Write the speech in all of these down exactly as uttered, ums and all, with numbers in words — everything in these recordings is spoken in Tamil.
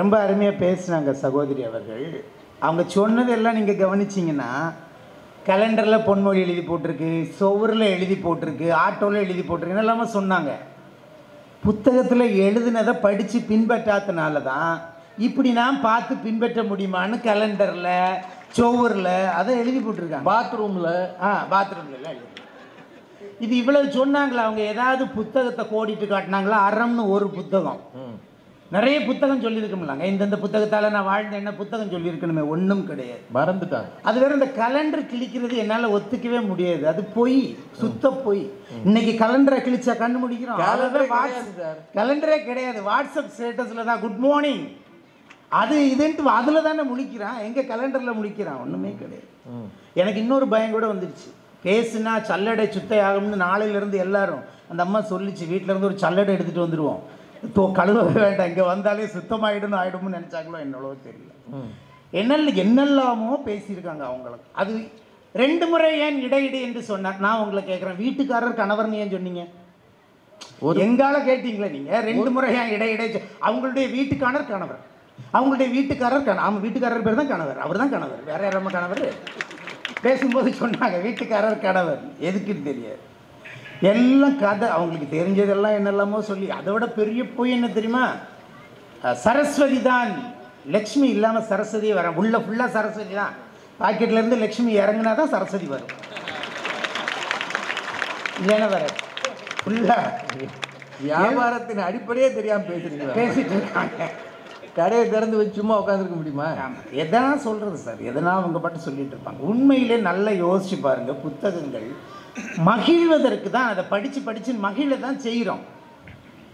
ரொம்ப அருமையாக பேசுனாங்க சகோதரி அவர்கள். அவங்க சொன்னதெல்லாம் நீங்கள் கவனிச்சிங்கன்னா கேலண்டரில் பொன்மொழி எழுதி போட்டிருக்கு, சுவரில் எழுதி போட்டிருக்கு, ஆட்டோவில் எழுதி போட்டிருக்குன்னு எல்லாமே சொன்னாங்க. புத்தகத்தில் எழுதுனதை படித்து பின்பற்றாதனால தான் இப்படி நான் பார்த்து பின்பற்ற முடியுமான்னு கேலண்டரில் சுவரில் அதை எழுதி போட்டிருக்காங்க. பாத்ரூமில் ஆ பாத்ரூம்லாம் எழுதி இது இவ்வளவு சொன்னாங்களா? அவங்க ஏதாவது புத்தகத்தை கோடிட்டு காட்டினாங்களா? அறம்னு ஒரு புத்தகம், நிறைய புத்தகம் சொல்லியிருக்கோம்லாங்க. இந்தந்த புத்தகத்தால் நான் வாழ்ந்த என்ன புத்தகம் சொல்லியிருக்கணுமே, ஒன்றும் கிடையாது, மறந்துட்டாங்க. அது வேறு இந்த கலண்டர் கிழிக்கிறது என்னால் ஒத்துக்கவே முடியாது, அது பொய், சுத்த பொய். இன்னைக்கு கலண்டரை கிழிச்சா கண்ணு முடிக்கிறோம், கலண்டரே கிடையாது. வாட்ஸ்அப் ஸ்டேட்டஸில் தான் குட் மார்னிங் அது இதுன்ட்டு அதில் தானே முடிக்கிறான், எங்கள் கலண்டரில் முடிக்கிறான், ஒன்றுமே கிடையாது. எனக்கு இன்னொரு பயம் கூட வந்துடுச்சு, பேசுனா சல்லடை சுத்தை ஆகும்னு. நாளையிலேருந்து எல்லாரும் அந்த அம்மா சொல்லிச்சு, வீட்டிலேருந்து ஒரு சல்லடை எடுத்துகிட்டு வந்துடுவோம், தோ கழுவவே வேண்டாம், இங்கே வந்தாலே சுத்தமாகிடும் ஆகிடும்னு நினச்சாங்களோ என்னவோ தெரியல. என்னென்ன என்னெல்லாமோ பேசியிருக்காங்க அவங்களுக்கு. அது ரெண்டு முறை ஏன் இடையிடு என்று சொன்னார். நான் உங்களை கேட்குறேன், வீட்டுக்காரர் கணவர்னு ஏன் சொன்னீங்க? எங்கால கேட்டீங்களே நீங்கள் ரெண்டு முறை ஏன் இடையிடை? அவங்களுடைய வீட்டுக்காரர் கணவர், அவங்களுடைய வீட்டுக்காரர் கணவர், அவங்க வீட்டுக்காரர் பேர் தான் கணவர், அவர் தான் கணவர், வேற யாராம கணவர் பேசும்போது சொன்னாங்க வீட்டுக்காரர் கணவர், எதுக்குன்னு தெரியாது. எல்லாம் கதை, அவங்களுக்கு தெரிஞ்சதெல்லாம் என்னெல்லாமோ சொல்லி. அதோட பெரிய போய் என்ன தெரியுமா, சரஸ்வதி தான், லக்ஷ்மி இல்லாமல் சரஸ்வதியே வரும். உள்ள ஃபுல்லாக சரஸ்வதி தான், பாக்கெட்லேருந்து லக்ஷ்மி இறங்கினா தான் சரஸ்வதி வரும், இல்லைன்னா வர ஃபுல்லாக வியாபாரத்தின் அடிப்படையே தெரியாமல் பேசுறீங்க, பேசிட்டு இருக்காங்க. கடையை திறந்து வச்சு சும்மா உட்காந்துருக்க முடியுமா? எதனா சொல்கிறது சார், எதனா அவங்க பாட்டு சொல்லிட்டு இருப்பாங்க. உண்மையிலே நல்லா யோசிச்சு பாருங்கள், புத்தகங்கள் மகிழ்வதற்கு தான், அதை படித்து படித்து மகிழ தான் செய்கிறோம்.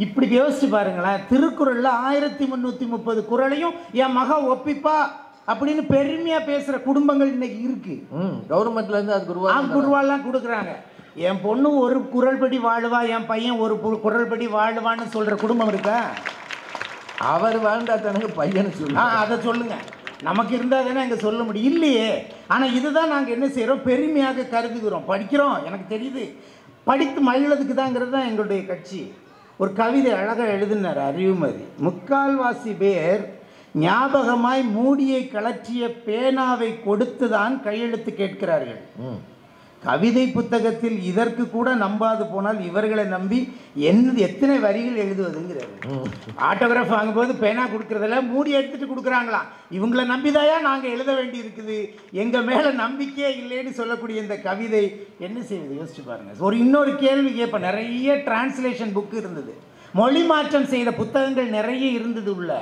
இப்படி யோசிச்சு பாருங்களேன், திருக்குறளில் ஆயிரத்தி முந்நூற்றி முப்பது குறளையும் என் மகா ஒப்பிப்பா அப்படின்னு பெருமையாக பேசுகிற குடும்பங்கள் இன்றைக்கி இருக்குது. கவர்மெண்ட்லேருந்து அது குருவா குருவாலாம் கொடுக்குறாங்க. என் பொண்ணு ஒரு குறள் படி வாழுவா, என் பையன் ஒரு குறள் படி வாழுவான்னு சொல்கிற குடும்பம் இருக்கா? அவர் வாழ்ந்தா தானுங்க பையனை சொல்லு, அதை சொல்லுங்கள். நமக்கு இருந்தால் தானே அங்கே சொல்ல முடியும், இல்லையே. ஆனால் இதுதான் நாங்கள் என்ன செய்கிறோம், பெருமையாக கருதுகிறோம். படிக்கிறோம், எனக்கு தெரியுது, படித்து மகிழ்வதுக்கு தாங்கிறது தான் எங்களுடைய கட்சி. ஒரு கவிதை அழகாக எழுதினார் அறிவுமதி, முக்கால்வாசி பேர் ஞாபகமாய் மூடியை கலற்றிய பேனாவை கொடுத்து தான் கையெழுத்து கேட்கிறார்கள். கவிதை புத்தகத்தில் இதற்கு கூட நம்பாது போனால் இவர்களை நம்பி என்னது எத்தனை வரிகள் எழுதுவதுங்கிறது. ஆட்டோகிராஃப் வாங்கும்போது பேனா கொடுக்குறதில்ல, மூடி எடுத்துகிட்டு கொடுக்குறாங்களாம். இவங்களை நம்பிதாயா நாங்கள் எழுத வேண்டி இருக்குது, எங்கள் மேலே நம்பிக்கையே இல்லைன்னு சொல்லக்கூடிய இந்த கவிதை என்ன செய்வது யோசிச்சு பாருங்கள். ஒரு இன்னொரு கேள்வி கேட்பேன், நிறைய டிரான்ஸ்லேஷன் புக்கு இருந்தது, மொழி மாற்றம் செய்த புத்தகங்கள் நிறைய இருந்தது உள்ள,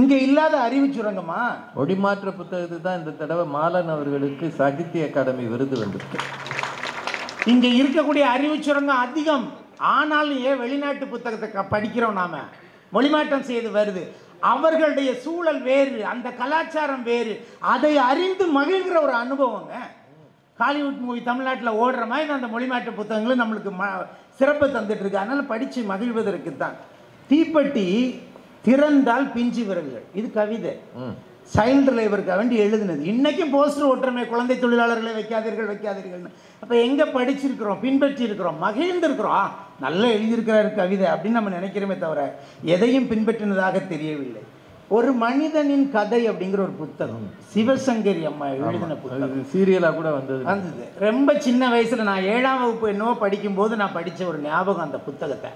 இங்கே இல்லாத அறிவு சுரங்கமா? மொழிமாற்ற புத்தகத்துக்கு தான் இந்த தடவை மாலன் அவர்களுக்கு சாகித்ய அகாடமி விருது வந்திருக்கு. இங்கே இருக்கக்கூடிய அறிவு சுரங்கம் அதிகம், ஆனாலும் ஏன் வெளிநாட்டு புத்தகத்தை படிக்கிறோம் நாம? மொழிமாற்றம் செய்து வருது, அவர்களுடைய சூழல் வேறு, அந்த கலாச்சாரம் வேறு, அதை அறிந்து மகிழ்கிற ஒரு அனுபவங்க. ஹாலிவுட் மூவி தமிழ்நாட்டில் ஓடுற மாதிரி அந்த மொழிமாற்ற புத்தகங்களும் நம்மளுக்கு ம சிறப்பு தந்துட்டு இருக்கு. அதனால் படித்து மகிழ்வதற்கு தான். தீப்பட்டி திறந்தால் பிஞ்சு விரல்கள், இது கவிதை, சைல்டு லேபருக்கு வேண்டி எழுதுனது. இன்றைக்கும் போஸ்டர் ஓட்டுறமே, குழந்தை தொழிலாளர்களை வைக்காதீர்கள் வைக்காதீர்கள்னு. அப்போ எங்கே படிச்சிருக்கிறோம், பின்பற்றிருக்கிறோம், மகிழ்ந்திருக்கிறோம், நல்லா எழுதியிருக்கிறாரு கவிதை அப்படின்னு நம்ம நினைக்கிறோமே தவிர எதையும் பின்பற்றினதாக தெரியவில்லை. ஒரு மனிதனின் கதை அப்படிங்கிற ஒரு புத்தகம் சிவசங்கரி அம்மா எழுதின புத்தகம், சீரியலாக கூட வந்தது வந்தது ரொம்ப சின்ன வயசில். நான் ஏழாம் வகுப்பு என்னவோ படிக்கும்போது நான் படித்த ஒரு ஞாபகம் அந்த புத்தகத்தை.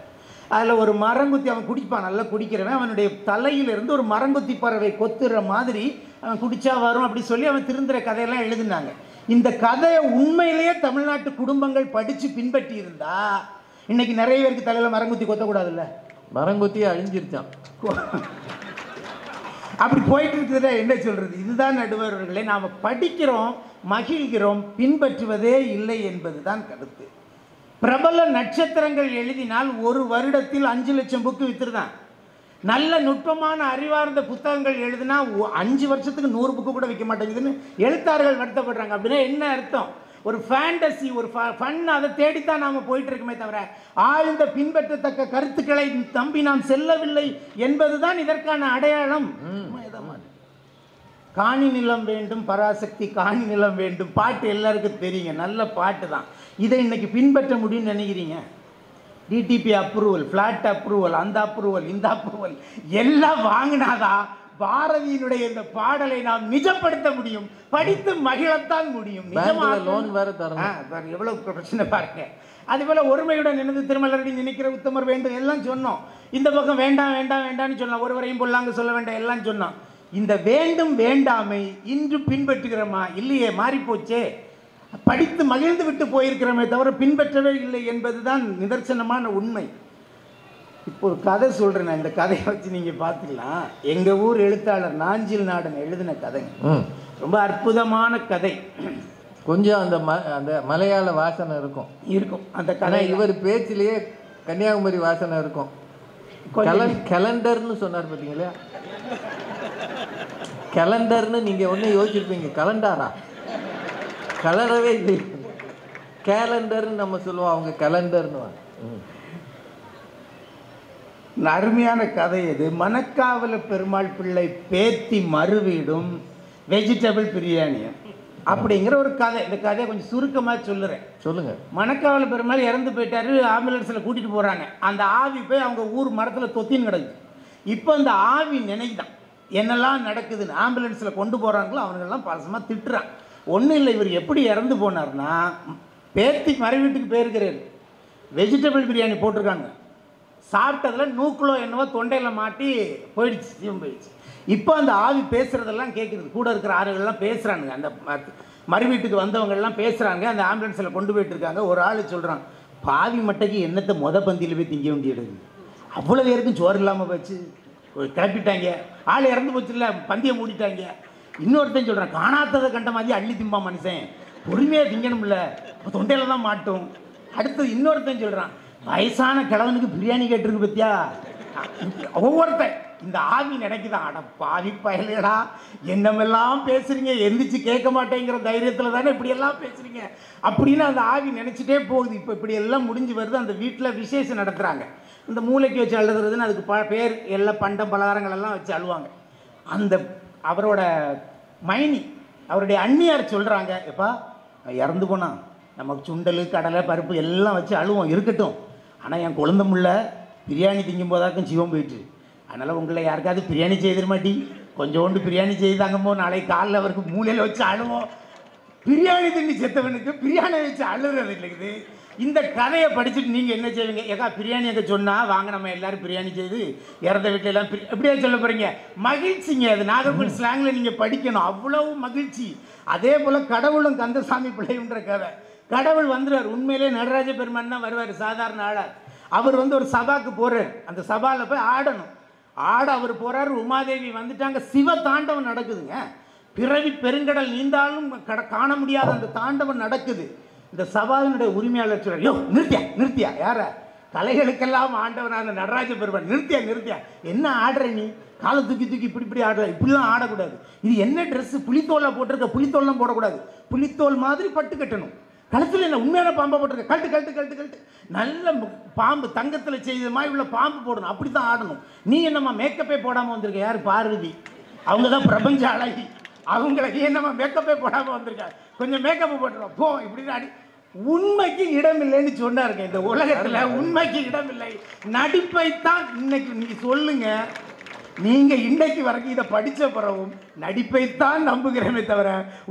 அதில் ஒரு மரங்குத்தி, அவன் குடிப்பான், நல்லா குடிக்கிறவன், அவனுடைய தலையிலிருந்து ஒரு மரங்குத்தி பறவை கொத்துற மாதிரி அவன் குடிச்சா வரும் அப்படி சொல்லி அவன் திருந்துற கதையெல்லாம் எழுதினாங்க. இந்த கதையை உண்மையிலேயே தமிழ்நாட்டு குடும்பங்கள் படித்து பின்பற்றி இருந்தா இன்னைக்கு நிறைய பேருக்கு தலையில் மரங்குத்தி கொத்தக்கூடாதுல்ல, மரங்குத்தியை அழிஞ்சிருச்சான் அப்படி போயிட்டு இருக்கிறத என்ன சொல்கிறது. இதுதான் நடுவர்களே, நாம் படிக்கிறோம், மகிழ்கிறோம், பின்பற்றுவதே இல்லை என்பது தான் கருத்து. பிரபல நட்சத்திரங்கள் எழுதினால் ஒரு வருடத்தில் அஞ்சு லட்சம் புக்கு விற்றுதான். நல்ல நுட்பமான அறிவார்ந்த புத்தகங்கள் எழுதினா அஞ்சு வருஷத்துக்கு நூறு புக்கு கூட விற்க மாட்டேங்குதுன்னு எழுத்தாளர்கள் வருத்தப்படுறாங்க. அப்படின்னா என்ன அர்த்தம்? ஒரு ஃபேண்டசி, ஒரு ஃபன், அதை தேடித்தான் நாம் போயிட்டு இருக்கோமே தவிர ஆழ்ந்த பின்பற்றத்தக்க கருத்துக்களை தம்பி நாம் செல்லவில்லை என்பதுதான் இதற்கான அடையாளம். காணி நிலம் வேண்டும், பராசக்தி காணி நிலம் வேண்டும் பாட்டு எல்லாருக்கும் தெரியுங்க, நல்ல பாட்டு தான். இதை இன்றைக்கி பின்பற்ற முடியும்னு நினைக்கிறீங்க? டிடிபி அப்ரூவல், ஃப்ளாட் அப்ரூவல், அந்த அப்ரூவல், இந்த அப்ரூவல் எல்லாம் வாங்கினாதான் பாரதியினுடைய இந்த பாடலை நாம் நிஜப்படுத்த முடியும், படித்து மகிழத்தான் முடியும். எவ்வளவு பிரச்சனை பாருங்க. அதுபோல ஒருமையுடன் இணைந்து திருமலரடி நினைக்கிற உத்தமர் வேண்டும் எல்லாம் சொன்னோம். இந்த பக்கம் வேண்டாம் வேண்டாம் வேண்டாம்னு சொன்னோம், ஒருவரையும் பொல்லாங்க சொல்ல வேண்டாம் எல்லாம் சொன்னோம். இந்த வேண்டும் வேண்டாமை இன்று பின்பற்றுகிறோமா? இல்லையே, மாறிப்போச்சே. படித்து மகிழ்ந்து விட்டு போயிருக்கிறோமே தவிர பின்பற்றவே இல்லை என்பதுதான் நிதர்சனமான உண்மை. இப்போ ஒரு கதை சொல்கிறேன், இந்த கதையை வச்சு நீங்கள் பார்த்துக்கலாம். எங்கள் ஊர் எழுத்தாளர் நாஞ்சில் நாடன் எழுதின கதைங்க, ரொம்ப அற்புதமான கதை. கொஞ்சம் அந்த ம அந்த மலையாள வாசனை இருக்கும் இருக்கும் அந்த கதை. இவர் பேச்சிலேயே கன்னியாகுமரி வாசனை இருக்கும். கலண்டர்னு சொன்னார் பார்த்தீங்களா, கலண்டர்னு. நீங்கள் ஒன்று யோசிச்சிருப்பீங்க, கலண்டாரா? கலரவே இல்லை, கேலண்டர்னு நம்ம சொல்லுவோம், அவங்க கலண்டர்னு. அருமையான கதை இது. மணக்காவல பெருமாள் பிள்ளை பேத்தி மறுவீடும் வெஜிடபிள் பிரியாணியும் அப்படிங்கிற ஒரு கதை. இந்த கதையை கொஞ்சம் சுருக்கமாக சொல்லுறேன், சொல்லுங்க. மணக்காவல பெருமாள் இறந்து போயிட்டாரு, ஆம்புலன்ஸில் கூட்டிட்டு போறாங்க. அந்த ஆவி போய் அவங்க ஊர் மரத்தில் தொத்தின்னு கிடக்கு. இப்போ அந்த ஆவி நினைக்குதான் என்னெல்லாம் நடக்குதுன்னு. ஆம்புலன்ஸில் கொண்டு போறாங்களோ அவங்களெல்லாம் பாசமாக திட்டுறான். ஒன்றும் இல்லை, இவர் எப்படி இறந்து போனார்னா, பேத்தி மறை வீட்டுக்கு போயிருக்கிறாரு, வெஜிடபிள் பிரியாணி போட்டிருக்காங்க, சாப்பிட்டதில் நூக்குலோ என்னவோ தொண்டையில் மாட்டி போயிடுச்சு, ஜீவம் போயிடுச்சு. இப்போ அந்த ஆவி பேசுகிறதெல்லாம் கேட்குறது, கூட இருக்கிற ஆறுகள்லாம் பேசுகிறானுங்க, அந்த மறு வீட்டுக்கு வந்தவங்கள்லாம் பேசுகிறாங்க. அந்த ஆம்புலன்ஸில் கொண்டு போயிட்டுருக்காங்க. ஒரு ஆள் சொல்கிறான், பாவி மட்டைக்கு என்னத்தை மொத பந்தியில் போய் திங்க வேண்டியது, அவ்வளோ பேருக்கும் சோறு இல்லாமல் போச்சு, கிளப்பிட்டாங்க, ஆள் இறந்து போச்சு, இல்லை பந்தியை மூடிட்டாங்க. இன்னொருத்தன் சொல்கிறான், காணாததை கண்ட மாதிரி அள்ளி திம்பா மனுஷன், பொறுமையாக திங்கணும்ல, தொண்டையில் தான் மாட்டும். அடுத்தது இன்னொருத்தன் சொல்கிறான், வயசான கிழவனுக்கு பிரியாணி கேட்டிருக்கு பத்தியா. ஒவ்வொருத்தன் இந்த ஆவி நினைக்குதான், அட பாவி பயலடா, என்னமெல்லாம் பேசுறீங்க, எந்திரிச்சு கேட்க மாட்டேங்கிற தைரியத்தில் தானே இப்படியெல்லாம் பேசுறீங்க அப்படின்னு அந்த ஆவி நினச்சிட்டே போகுது. இப்போ இப்படி எல்லாம் முடிஞ்சு வருது. அந்த வீட்டில் விசேஷம் நடத்துகிறாங்க. இந்த மூளைக்கு வச்சு அழுதுறதுன்னு அதுக்கு ப பேர், எல்லாம் பண்டம் பலகாரங்கள் எல்லாம் வச்சு அழுவாங்க. அந்த அவரோட மைனி, அவருடைய அண்ணியார் சொல்கிறாங்க, எப்பா இறந்து போனான், நமக்கு சுண்டல் கடலை பருப்பு எல்லாம் வச்சு அழுவோம், இருக்கட்டும், ஆனால் என் குழந்தமுள்ள பிரியாணி திங்கும் போதாக்கும் ஜீவம் போயிட்டு, அதனால் உங்களை யாருக்காவது பிரியாணி செய்திட மாட்டி, கொஞ்சோண்டு பிரியாணி செய்தாங்கம்போ நாளைக்கு காலில் அவருக்கு மூலையில் வச்சு அழுவோம். பிரியாணி திண்டி செத்தவனுக்கு பிரியாணி வச்சு அழுகிறது இல்லைக்குது. இந்த கதையை படிச்சுட்டு நீங்கள் என்ன செய்வீங்க? ஏக்கா பிரியாணி எங்கே சொன்னால் வாங்க நம்ம எல்லோரும் பிரியாணி செய்து இறந்த வீட்டில் எல்லாம் பிரி எப்படியே சொல்ல போகிறீங்க? மகிழ்ச்சிங்க, அது நாகர்கோவில் ஸ்லாங்கில் நீங்கள் படிக்கணும், அவ்வளவு மகிழ்ச்சி. அதே போல் கடவுளும் கந்தசாமி பிள்ளைன்ற கதை. கடவுள் வந்துடுவார், உண்மையிலே நடராஜ பெருமான் தான் வருவார், சாதாரண ஆளார். அவர் வந்து ஒரு சபாவுக்கு போகிறார், அந்த சபாவில் போய் ஆடணும். ஆட அவர் போகிறார், உமாதேவி வந்துட்டாங்க, சிவ தாண்டவம் நடக்குதுங்க. பிறவி பெருங்கடல் நீந்தாலும் கட காண முடியாத அந்த தாண்டவம் நடக்குது. இந்த சபாவினுடைய உரிமையாளர் சொல்கிறார், யோ நிறுத்தியா நிறுத்தியா, யார கலைகளுக்கெல்லாம் ஆண்டவனான நடராஜ பெருமான், நிறுத்தியா நிறுத்தியா, என்ன ஆடுற நீ, காலை தூக்கி தூக்கி இப்படி இப்படி ஆடுற, இப்படிலாம் ஆடக்கூடாது, இது என்ன ட்ரெஸ்ஸு, புளித்தோலை போட்டிருக்க, புளித்தோல்லாம் போடக்கூடாது, புளித்தோல் மாதிரி பட்டு கட்டணும், கழுத்தில் என்ன உண்மையான பாம்பை போட்டிருக்க, கழட்டு கழட்டு கழட்டு கழட்டு, நல்ல பாம்பு தங்கத்தில் செய்த மாதிரி உள்ள பாம்பு போடணும், அப்படி தான் ஆடணும், நீ என்னம்மா மேக்கப்பே போடாமல் வந்திருக்க, யார் பார்வதி, அவங்க தான் பிரபஞ்ச அழகி, அவங்கள நீ என்னம்மா மேக்கப்பே போடாமல் வந்திருக்க, கொஞ்சம் மேக்கப்பை போட்டுருவோம் போ இப்படின்னு ஆடி. உண்மைக்கு இடம் இல்லைன்னு சொன்னாருங்க. இந்த உலகத்தில் உண்மைக்கு இடம் இல்லை, நடிப்பைத்தான். இன்னைக்கு நீங்கள் சொல்லுங்கள், நீங்கள் இன்றைக்கு வரைக்கும் இதை படித்த பிறவும் நடிப்பைத்தான் நம்புகிறோமே தவிர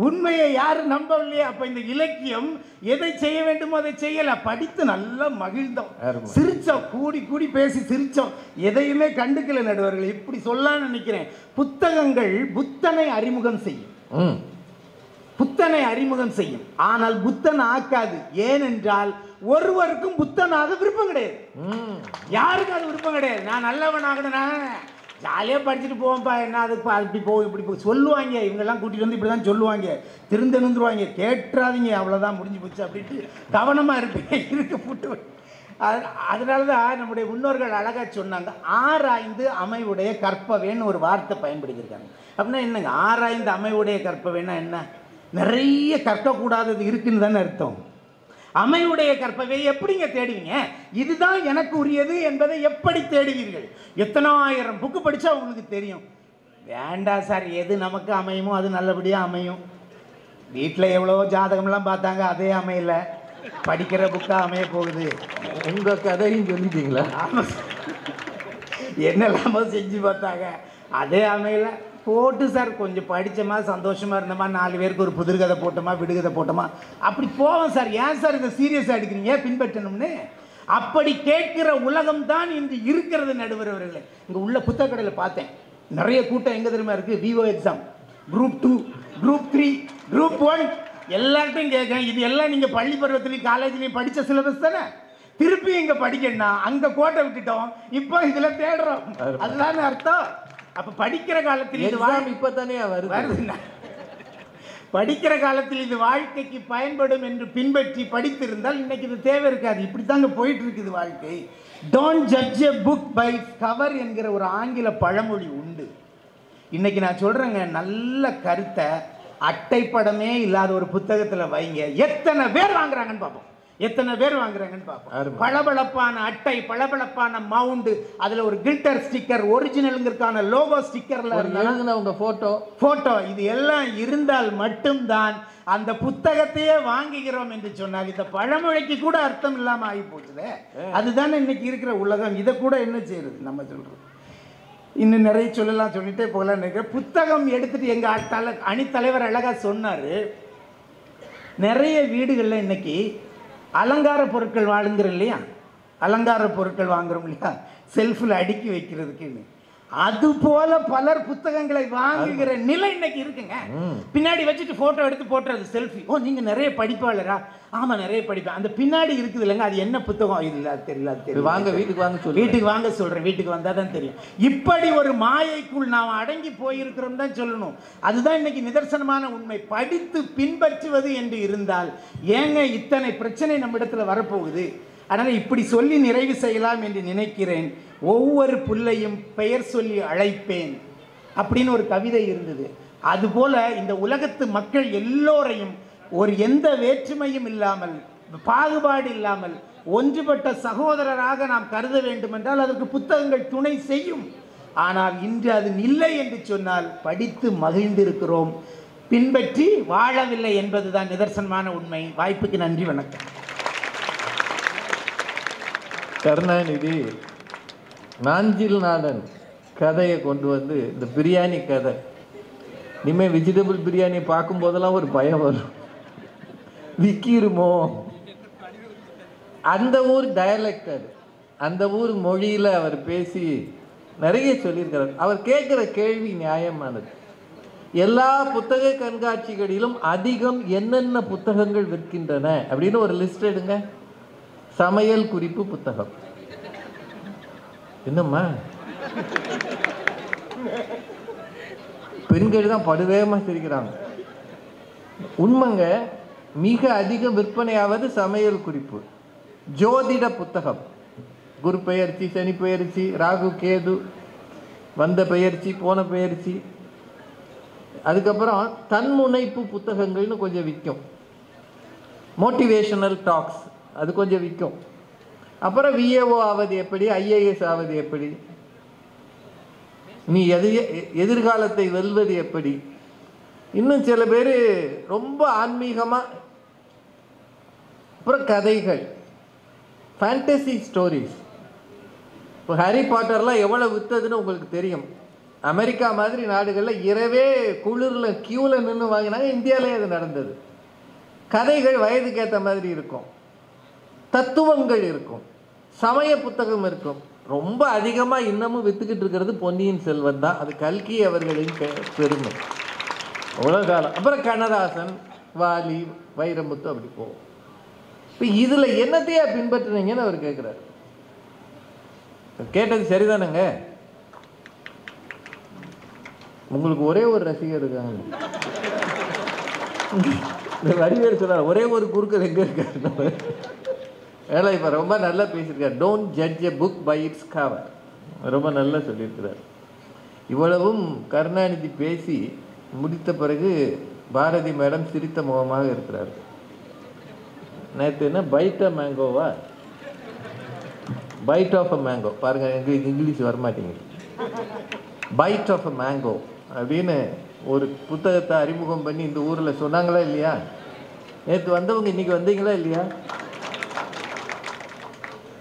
உண்மையை யாரும் நம்பவில்லையே. அப்போ இந்த இலக்கியம் எதை செய்ய வேண்டுமோ அதை செய்யலை, படித்து நல்லா மகிழ்ந்தோம், சிரித்தோம், கூடி கூடி பேசி சிரித்தோம், எதையுமே கண்டுக்கல. நடுவர்கள் இப்படி சொல்லான்னு நினைக்கிறேன், புத்தகங்கள் புத்தனை அறிமுகம் செய்யும், புத்தனை அறிமுகம் செய்யும், ஆனால் புத்தன் ஆக்காது. ஏனென்றால் ஒருவருக்கும் புத்தனாக விருப்பம் கிடையாது, யாருக்கும் அது விருப்பம் கிடையாது. நான் நல்லவனாகணும்னா ஜாலியாக படிச்சுட்டு போவோம்ப்பா, என்ன அதுக்கு அப்படி போவோம் இப்படி போய் சொல்லுவாங்க, இவங்கெல்லாம் கூட்டிகிட்டு வந்து இப்படி தான் சொல்லுவாங்க, திருந்த நின்றுவாங்க, கேட்டுறாதீங்க அவ்வளோதான் முடிஞ்சு போச்சு அப்படின்ட்டு கவனமாக இருப்பீங்க, இருக்க போட்டு. அது அதனால தான் நம்முடைய முன்னோர்கள் அழகாக சொன்னாங்க, ஆராய்ந்து அமைவுடைய கற்பவேன்னு ஒரு வார்த்தை பயன்படுத்தியிருக்காங்க. அப்படின்னா என்னங்க ஆராய்ந்து அமைவுடைய கற்பவேன்னா என்ன? நிறைய கற்கக்கூடாதது இருக்குன்னு தானே அர்த்தம். அமையுடைய கற்பவை எப்படிங்க தேடுவீங்க? இதுதான் எனக்கு உரியது என்பதை எப்படி தேடுவீர்கள்? எத்தனாயிரம் புக்கு படித்தா உங்களுக்கு தெரியும். வேண்டாம் சார், எது நமக்கு அமையுமோ அது நல்லபடியாக அமையும். வீட்டில் எவ்வளோ ஜாதகம்லாம் பார்த்தாங்க, அதே அமையல, படிக்கிற புக்காக அமைய போகுது. உங்கள் கதையும் சொல்லிட்டீங்களா? என்னெல்லாமோ செஞ்சு பார்த்தாங்க. அதே அமையில் போட்டு சார் கொஞ்சம் படித்தோமா சந்தோஷமாக இருந்தோமா நாலு பேருக்கு ஒரு புதிர்கதை போட்டோமா விடுகதை போட்டோமா அப்படி போவோம் சார். ஏன் சார் இதை சீரியஸாக எடுக்கிறீங்க பின்பற்றணும்னு அப்படி கேட்கிற உலகம்தான் இன்று இருக்கிறது நடுவரவர்களே. இங்கே உள்ள புத்தகக்கடையில் பார்த்தேன் நிறைய கூட்டம் எங்கே தெரியுமா இருக்குது, VO exam group two group three group one எல்லார்ட்டையும் கேட்குறேன். இது எல்லாம் நீங்கள் பள்ளி பருவத்துலேயும் காலேஜ்லேயும் படித்த சிலபஸ் தானே, திருப்பி இங்கே படிக்கணும் அங்கே கோட்டை விட்டுட்டோம் இப்போ இதில் தேடுறோம், அதுதானே அர்த்தம். அப்போ படிக்கிற காலத்தில் இது வாழ் இப்போ தானே வருதுன்னா படிக்கிற காலத்தில் இது வாழ்க்கைக்கு பயன்படும் என்று பின்பற்றி படித்திருந்தால் இன்றைக்கி இது தேவை இருக்காது. இப்படி தாங்க போயிட்டு இருக்குது வாழ்க்கை. Don't judge a book by cover என்கிற ஒரு ஆங்கில பழமொழி உண்டு. இன்றைக்கி நான் சொல்கிறேங்க, நல்ல கருத்தை அட்டைப்படமே இல்லாத ஒரு புத்தகத்தில் வைங்க, எத்தனை பேர் வாங்குறாங்கன்னு பார்ப்போம், எத்தனை பேர் வாங்குறாங்கன்னு பார்ப்போம். பளபளப்பான அட்டை, பளபளப்பான மவுண்டு, அதில் ஒரு கில்டர் ஸ்டிக்கர், ஒரிஜினலுங்கிறதுக்கான லோகோ ஸ்டிக்கரில் இருந்தாலும் உங்கள் ஃபோட்டோ ஃபோட்டோ இது எல்லாம் இருந்தால் மட்டும்தான் அந்த புத்தகத்தையே வாங்குகிறோம் என்று சொன்னார். இந்த பழமொழிக்கு கூட அர்த்தம் இல்லாமல் ஆகி போச்சுதே, அதுதானே இன்னைக்கு இருக்கிற உலகம். இதை கூட என்ன செய்யறது நம்ம சொல்கிறோம். இன்னும் நிறைய சொல்லலாம், சொல்லிட்டே போகலாம் நினைக்கிறேன். புத்தகம் எடுத்துகிட்டு எங்கள் தலை அணித்தலைவர் அழகாக சொன்னார், நிறைய வீடுகளில் இன்றைக்கி அலங்கார பொருட்கள் வாங்குறோம் இல்லையா, அலங்கார பொருட்கள் வாங்குறோம் இல்லையா செல்ஃபில் அடுக்கி வைக்கிறதுக்குன்னு, அதுபோல பலர் புத்தகங்களை வாங்குகிற நிலை இன்னைக்கு இருக்குங்க. பின்னாடி வச்சுட்டு ஃபோட்டோ எடுத்து போட்டுறது செல்ஃபி. ஓ நீங்கள் நிறைய படிப்பாளரா? ஆமாம் நிறைய படிப்பேன். அந்த பின்னாடி இருக்குது இல்லைங்க, அது என்ன புத்தகம் இல்லை தெரியல, தெரியும் வாங்க வீட்டுக்கு வாங்க சொல்லி வீட்டுக்கு வாங்க சொல்கிறேன், வீட்டுக்கு வந்தால் தான் தெரியும். இப்படி ஒரு மாயைக்குள் நாம் அடங்கி போயிருக்கிறோம் தான் சொல்லணும். அதுதான் இன்னைக்கு நிதர்சனமான உண்மை. படித்து பின்பற்றுவது என்று இருந்தால் ஏங்க இத்தனை பிரச்சனை நம்ம இடத்துல வரப்போகுது. அதனால் இப்படி சொல்லி நிறைவு செய்யலாம் என்று நினைக்கிறேன். ஒவ்வொரு புள்ளையும் பெயர் சொல்லி அழைப்பேன் அப்படின்னு ஒரு கவிதை இருந்தது. அதுபோல் இந்த உலகத்து மக்கள் எல்லோரையும் ஒரு எந்த வேற்றுமையும் இல்லாமல் பாகுபாடு இல்லாமல் ஒன்றுபட்ட சகோதரராக நாம் கருத வேண்டும் என்றால் அதற்கு புத்தகங்கள் துணை செய்யும். ஆனால் இன்று அது இல்லை என்று சொன்னால் படித்து மகிழ்ந்திருக்கிறோம், பின்பற்றி வாழவில்லை என்பதுதான் நிதர்சனமான உண்மை. வாய்ப்புக்கு நன்றி, வணக்கம். கருணாநிதி நாஞ்சில்நாதன் கதையை கொண்டு வந்து இந்த பிரியாணி கதை, இனிமேல் வெஜிடபிள் பிரியாணி பார்க்கும்போதெல்லாம் ஒரு பயம் வரும், விற்கிருமோ. அந்த ஊர் டயலெக்ட் அது, அந்த ஊர் மொழியில் அவர் பேசி நிறைய சொல்லியிருக்கிறார். அவர் கேட்குற கேள்வி நியாயமானது. எல்லா புத்தக கண்காட்சிகளிலும் அதிகம் என்னென்ன புத்தகங்கள் விற்கின்றன அப்படின்னு ஒரு லிஸ்ட் எடுங்க. சமையல் குறிப்பு புத்தகம், என்னம்மா பெண்கள் தான் படுவேகமாக சிரிக்கிறாங்க. உண்மைங்க, மிக அதிக விற்பனையாவது சமையல் குறிப்பு. ஜோதிட புத்தகம், குரு பெயர்ச்சி சனி பெயர்ச்சி ராகு கேது வந்த பெயர்ச்சி போன பெயர்ச்சி, அதுக்கப்புறம் தன்முனைப்பு புத்தகங்கள்னு கொஞ்சம் விற்கும், மோட்டிவேஷனல் டாக்ஸ் அது கொஞ்சம் விற்கும், அப்புறம் விஏஓ ஆவது எப்படி ஐஏஎஸ் ஆவது எப்படி, நீ எது எதிர்காலத்தை வெல்வது எப்படி, இன்னும் சில பேர் ரொம்ப ஆன்மீகமாக, அப்புறம் கதைகள் ஃபேண்டசி ஸ்டோரிஸ். இப்போ ஹாரி பாட்டர்லாம் எவ்வளோ விற்றதுன்னு உங்களுக்கு தெரியும். அமெரிக்கா மாதிரி நாடுகளில் இரவே குளிரில் கியூவில் நின்று வாங்கினாங்க, இந்தியாவிலே அது நடந்தது. கதைகள் வயதுக்கு ஏற்ற மாதிரி இருக்கும், தத்துவங்கள் இருக்கும், சமய புத்தகம் இருக்கும். ரொம்ப அதிகமாக இன்னமும் விற்றுக்கிட்டு இருக்கிறது பொன்னியின் செல்வன் தான், அது கல்கி அவர்களின் பெருமை அவ்வளோ காலம். அப்புறம் கண்ணதாசன், வாலி, வைரமுத்து அப்படி போவோம். இப்போ இதில் என்னத்தையா பின்பற்றினீங்கன்னு அவர் கேட்குறாரு. கேட்டது சரிதானுங்க. உங்களுக்கு ஒரே ஒரு ரசிகர் இருக்காங்க, வடிவேறு சொன்னார் ஒரே ஒரு குறுக்கர் எங்கே இருக்காரு. ஏன்னா இப்போ ரொம்ப நல்லா பேசியிருக்கார். Don't judge a book by its cover, ரொம்ப நல்லா சொல்லியிருக்கிறார். இவ்வளவும் கருணாநிதி பேசி முடித்த பிறகு பாரதி மேடம் சிரித்த முகமாக இருக்கிறார். நேற்று என்ன பைட் மேங்கோவா பைட் ஆஃப் அ மேங்கோ பாருங்கள், எங்களுக்கு இங்கிலீஷ் வரமாட்டேங்குது. பைட் ஆஃப் அ மேங்கோ அப்படின்னு ஒரு புத்தகத்தை அறிமுகம் பண்ணி இந்த ஊரில் சொன்னாங்களா இல்லையா? நேற்று வந்தவங்க இன்றைக்கி வந்தீங்களா இல்லையா?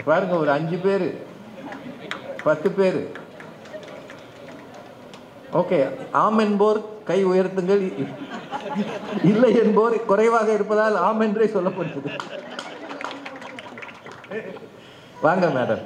பாருங்க, ஒரு அஞ்சு பேர் பத்து பேர் Okay, ஆம் என்போர் கை உயர்த்துங்கள், இல்லை என்போர் குறைவாக இருப்பதால் ஆம் என்றே சொல்லப்பட்டது. வாங்க மேடம்.